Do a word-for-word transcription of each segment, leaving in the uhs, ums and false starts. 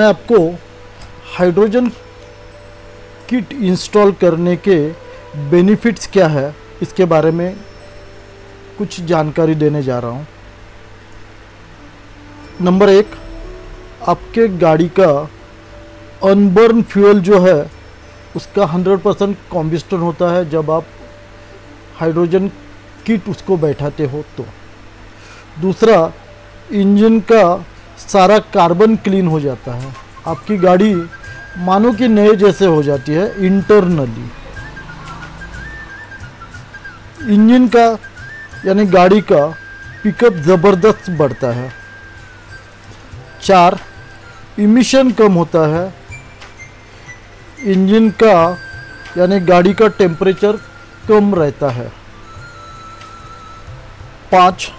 मैं आपको hydrogen kit install करने के बेनिफिट्स क्या है इसके बारे में कुछ जानकारी देने जा रहा हूँ। नंबर एक, आपके गाड़ी का अनबर्न फ्यूल जो है उसका हंड्रेड परसेंट कॉम्बिस्टन होता है जब आप हाइड्रोजन किट उसको बैठाते हो तो। दूसरा, इंजन का सारा कार्बन क्लीन हो जाता है, आपकी गाड़ी मानो कि नए जैसे हो जाती है इंटरनली। इंजन का यानी गाड़ी का पिकअप ज़बरदस्त बढ़ता है। चार, इमिशन कम होता है। इंजन का यानी गाड़ी का टेम्परेचर कम रहता है। पाँच,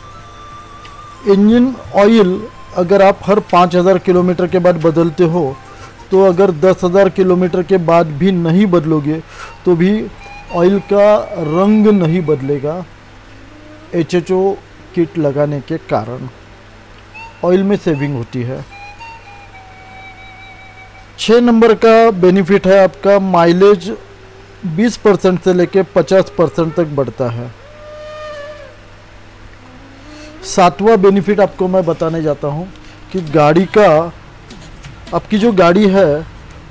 इंजन ऑयल अगर आप हर पाँच हज़ार किलोमीटर के बाद बदलते हो तो अगर दस हज़ार किलोमीटर के बाद भी नहीं बदलोगे तो भी ऑयल का रंग नहीं बदलेगा एच एच ओ किट लगाने के कारण। ऑयल में सेविंग होती है। छः नंबर का बेनिफिट है आपका माइलेज बीस परसेंट से लेके पचास परसेंट तक बढ़ता है। सातवां बेनिफिट आपको मैं बताने जाता हूँ कि गाड़ी का, आपकी जो गाड़ी है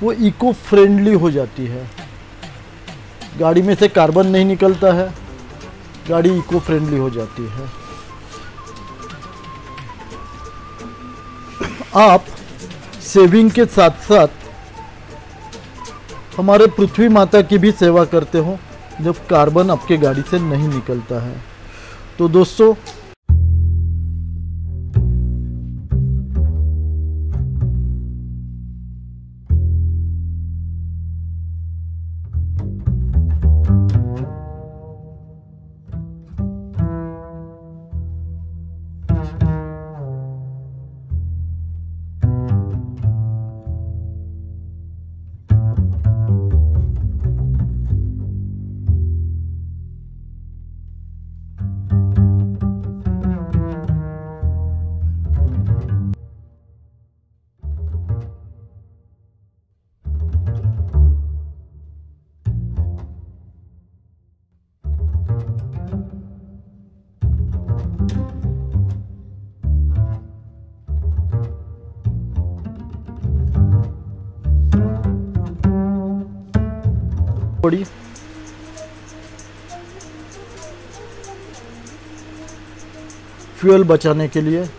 वो इको फ्रेंडली हो जाती है। गाड़ी में से कार्बन नहीं निकलता है, गाड़ी इको फ्रेंडली हो जाती है। आप सेविंग के साथ साथ हमारे पृथ्वी माता की भी सेवा करते हो जब कार्बन आपके गाड़ी से नहीं निकलता है। तो दोस्तों, बड़ी फ्यूल बचाने के लिए